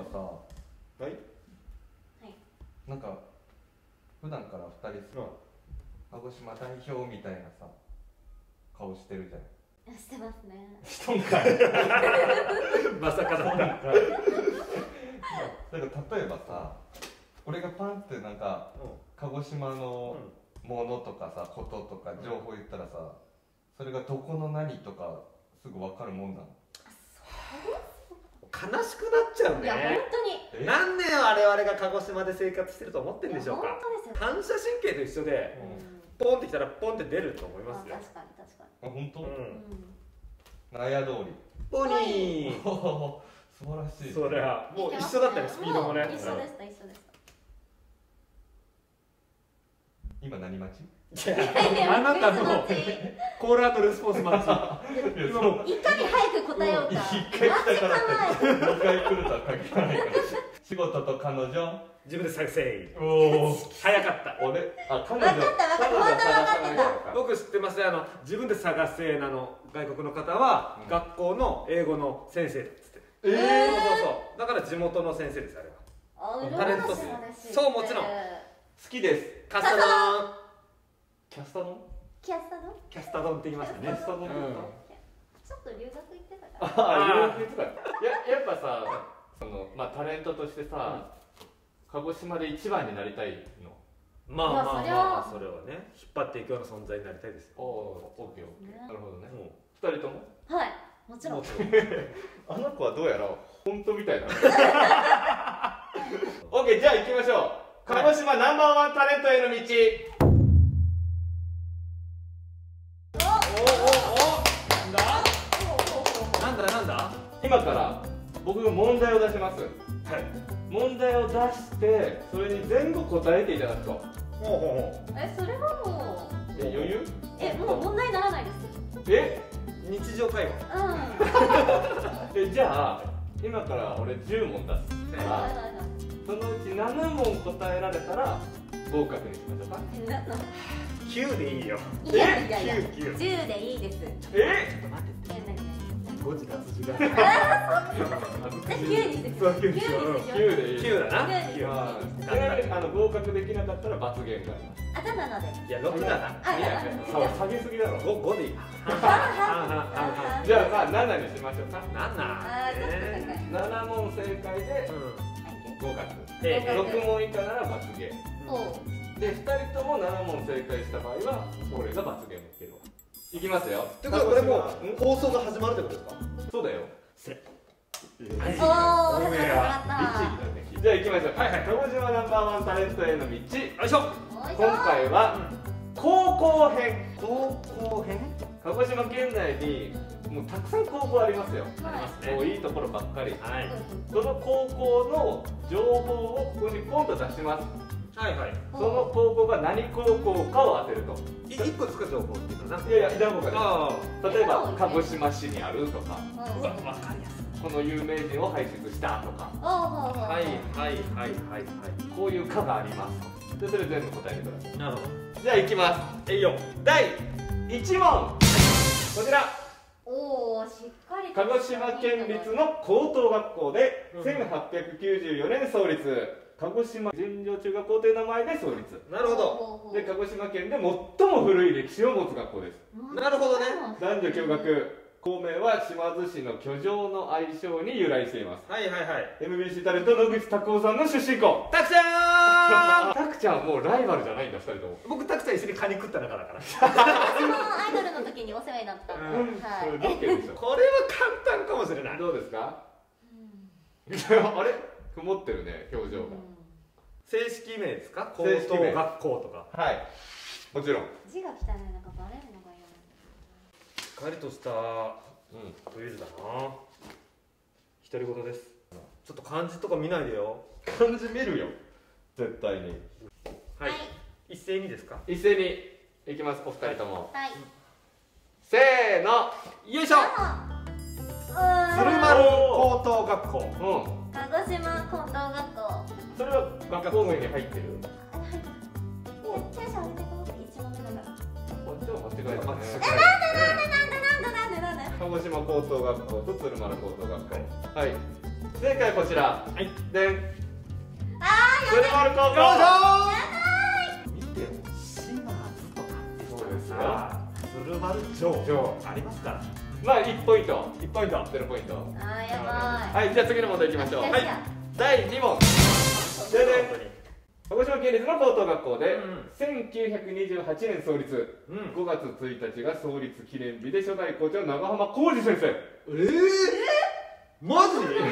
ばさ、はい、なんか普段から2人さ、鹿児島代表みたいなさ顔してるじゃん。してますね。しとんかい。まさかだった。なんか例えばさ、俺がパンってなんか鹿児島のものとかさ、こととか情報言ったらさ、それがどこの何とかすぐ分かるもんなの。悲しくなっちゃうね。いや本当に。何年我々が鹿児島で生活してると思ってるんでしょうか。反射神経と一緒で、ポンってきたらポンって出ると思いますよ。確かに確かに。あ、本当？納屋通りポニー、素晴らしい。それはもう一緒だったよ、スピードもね。一緒でした、一緒でした。今何待ち？あなたのコール&レスポンス待ち。今もいかに早く答えようか。一回来たから2回来るとは限らないから。仕事と彼女自分で作成。おお、早かった。俺、あ、彼女。分かった、分かった、分かった。僕知ってます。自分で探せなの外国の方は学校の英語の先生だっつって。そうそう。だから地元の先生ですあれは。タレントです。そうもちろん。好きです。カスタドン。キャスタドン？キャスタドン？キャスタドンって言いますね。キャスタドン。ちょっと留学行ってたから。ああ、留学行ってた。やっぱさ、そのまあタレントとしてさ。鹿児島で一番になりたいの。まあまあまあ、それはね、引っ張っていくような存在になりたいです。おお、オッケーオッケー。なるほどね。二人とも。はい、もちろん。あの子はどうやら本当みたいな。オッケー、じゃあ行きましょう。鹿児島ナンバーワンタレントへの道。おおお、なんだなんだ。今から僕が問題を出します。はい。問題を出して、それに前後答えていただくと。え、それはもう。え、余裕。え、もう問題にならないです。え、日常会話。うん。え、じゃあ、今から俺10問出すから。そのうち7問答えられたら、合格にしましょうか。9でいいよ。いやいやいや、10でいいです。え、ちょっと待ってって。5時脱字が。9だな。合格できなかったら罰ゲームがあります。あ、ただなので。いや、6だな。下げすぎだろ。5でいい。じゃあさ、7にしましょうか。7問正解で合格。6問以下なら罰ゲーム。で、2人とも7問正解した場合は、俺が罰ゲームを受けるわ。いきますよ。ってことはこれもう放送が始まるってことですか？そうだよ。おー、始まった。じゃあ行きましょう。はいはい。鹿児島ナンバーワンタレントへの道。よいしょ。今回は高校編。高校編？鹿児島県内にもうたくさん高校ありますよ。ありますね。もういいところばっかり。はい。その高校の情報をここにポンと出します。はいはい。その高校が何高校かを当てると。1個つく情報っていうかな。いやいや、何個かです。例えば鹿児島市にあるとか、この有名人を輩出したとか、はいはいはいはいはい、こういう科があります。でそれ全部答えてください。なるほど。じゃあいきます。よ。第1問こちら。おー、しっかり。鹿児島県立の高等学校で1894年創立。鹿児島純情中学校という名前で創立。なるほど。で、鹿児島県で最も古い歴史を持つ学校です。なるほどね。男女共学。校名は島津市の居城の愛称に由来しています。はいはいはい。MBC タレント野口拓夫さんの出身校。拓ちゃん。拓ちゃんもうライバルじゃないんだ、2人とも。僕拓ちゃん一緒にカニ食った仲だから。そのアイドルの時にお世話になった。はい。これは簡単かもしれない。どうですか？あれ？曇ってるね、表情が。正式名ですか？高等学校とか。はい、もちろん。字が汚いなんかバレるのが嫌なんです。しっかりとしたクイズだな。独り言です。ちょっと漢字とか見ないでよ。漢字見るよ、絶対に。はい。一斉にですか？一斉にいきます、お二人とも。はい。せーの、よいしょ。鶴丸高等学校。うん。鹿児島高等学校。それは学校名に入ってる。入ってる。テンション上げてこう。一問目だから。こっちを持って帰ったね。なんだなんだなんだなんだなんだなんだ。鹿児島高等学校と鶴丸高等学校。はい。正解こちら。はい。でん。ああ。ブルマル高校。見てよ。島津とか。そうですよ。ブルマル城。ありますから。まあ1ポイント。1ポイント。0ポイント。ああやばい。はい、じゃあ次の問題いきましょう。はい。第2問。でん。鹿児島県立の高等学校で1928年創立、5月1日が創立記念日で初代校長長浜浩二先生。マジ？長浜先生。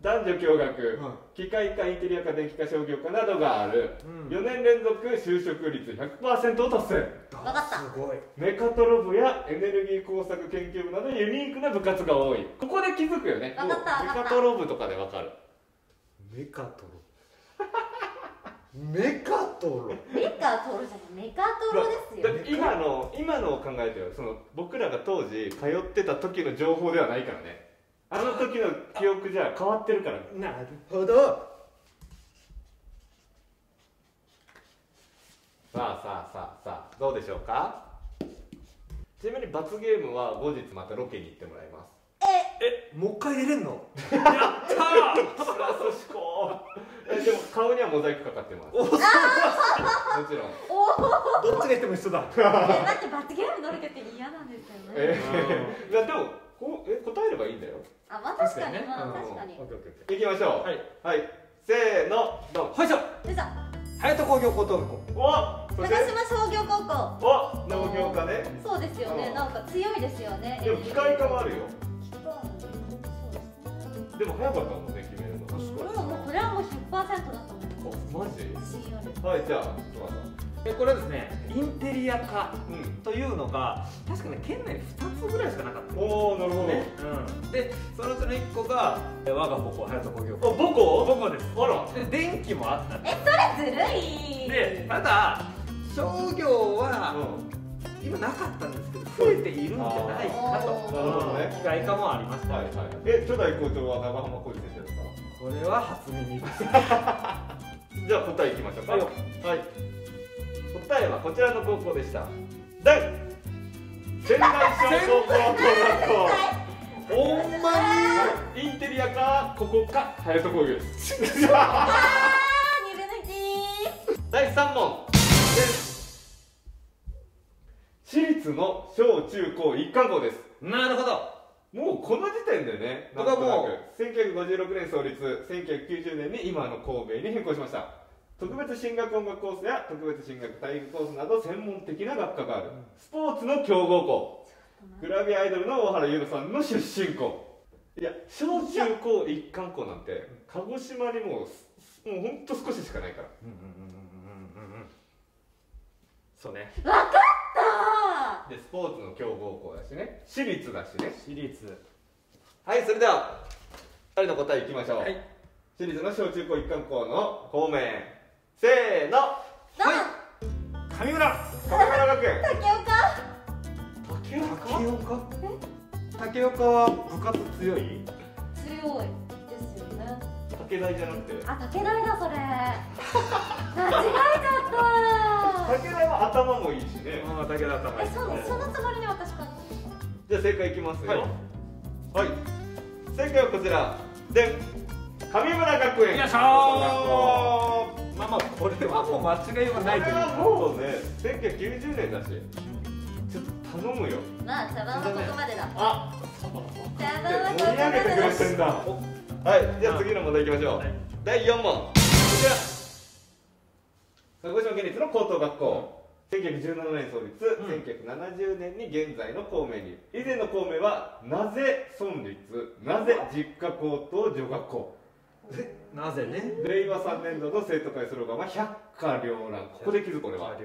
男女共学、機械科、インテリア科、電気科、商業科などがある。4年連続就職率 100% を達成。分かった。すごい。メカトロ部やエネルギー工作研究部などユニークな部活が多い。ここで気づくよね。分かった。メカトロ部とかで分かる。メカトロ。メカトロじゃない、メカトロですよ。今のを考えてよ、その僕らが当時通ってた時の情報ではないからね。あの時の記憶じゃ変わってるから。なるほど。さあどうでしょうか。ちなみに罰ゲームは後日またロケに行ってもらいます。もう一回入れんの？やったー！でも顔にはモザイクかかってます。もちろん。どっちが言っても一緒だ。だって罰ゲームのロケって嫌なんですよね。いやでも答えればいいんだよ。あ、まあ確かにね。確かに。行きましょう。はい。せーの、どうぞ。はいじゃ。でさ。隼人工業高等学校。お。高島商業高校。お。農業科ね。そうですよね。なんか強いですよね。でも機械科もあるよ。でも早かったもんね、決めるの。これはもう 100% だと思う。マジ？はい、じゃあこれはですね、インテリア科というのが確かね、県内2つぐらいしかなかったんです。おお、なるほど。で、そのうちの1個が我が母校、隼人工業高校。母校です。あら。で、電気もあったんです。それずるい。で、ただ商業は今なかったんですけど、増えているんじゃないかと。機械化もありました。初代校長は長浜浩二先生ですか？これは初耳です。じゃあ答えいきましょうか。はい。答えはこちらの高校でした。第仙台商工高等学校。ほんまに？インテリアかここか隼人工業です。第3問。私立の小中高一貫校です。なるほど。もうこの時点でね、僕はもう1956年創立、1990年に今の神戸に変更しました。特別進学音楽コースや特別進学体育コースなど専門的な学科がある。スポーツの強豪校、グラビアアイドルの大原優乃さんの出身校。いや、小中高一貫校なんて鹿児島にもうほんと少ししかないから。そうね、分かった。で、スポーツの強豪校だしね、私立だしね。私立。はい、それでは2人の答えいきましょう。はい。私立の小中高一貫校の校名、せーの、はい。上村学園。竹岡。竹岡は部活強いですよね。竹大じゃなくて、あ、竹大だ。それ間違えちゃった。竹田は頭もいいしね。ああ、竹田頭いい。そのつもりに私か。じゃあ正解いきますよ。はい。正解はこちら。で、上村学園。よいしょー。まあまあこれはもう間違いはないという。これはもうね、1990年だし。ちょっと頼むよ。まあ茶番はここまでだ。あ、茶番はここまでだ。盛り上げてくれてんだ。はい。じゃあ次の問題いきましょう。第4問。こちら。鹿児島県立の高等学校、1917年創立、1970年に現在の校名に。以前の校名はなぜ村立、なぜ実家高等女学校。なぜね。令和3年度の生徒会スローガンは百花繚乱。ここで気づく。俺は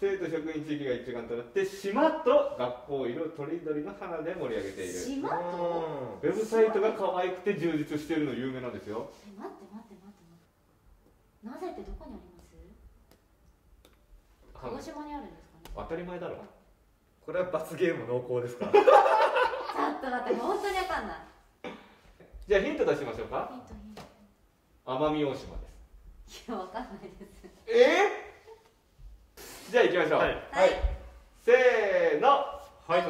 生徒職員地域が一丸となって島と学校色とりどりの花で盛り上げている。島とウェブサイトが可愛くて充実しているの有名なんですよ。待って、なぜってどこにあります？鹿児島にあるんですかね。当たり前だろ。これは罰ゲーム濃厚ですから。ちょっと待って、本当にわかんない。じゃあヒント出しましょうか。ヒント。奄美大島です。いや、わかんないです。じゃあ行きましょう。はい。せーの。はい。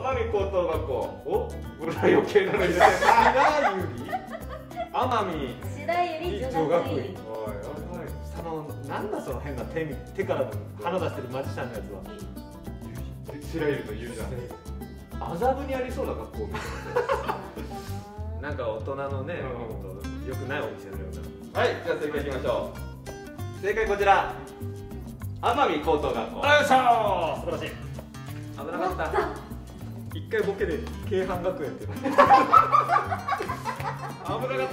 奄美高等学校。お、俺ら余計なの言ってた。白百合奄美女学院。おい、そのなんだその変な手から鼻出してるマジシャンのやつは。白百合と言うじゃん。麻布にありそうな学校みたいな。なんか大人のね、良くないお店のような。はい、じゃあ正解いきましょう。正解こちら。奄美高等学校。ありがとうございました。素晴らしい。危なかった。一回ボケで京阪学園って危なかっ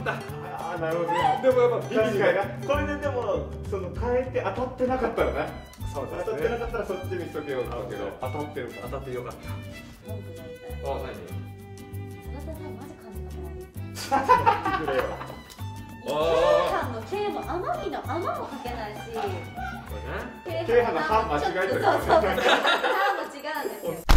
た。ああなるほどね。でもやっぱビビりがこれででもその変えて当たってなかったらね。そうですね、当たってなかったらそっちにしとけようだけど、当たってるから当たってよかった。文句言いたい。あ、何そなたさんマジ感じなくない？京阪の京も奄美の「あま」も書けないし、京阪の「は」間違えてる。そうそうそう、「は」も違うんですよ。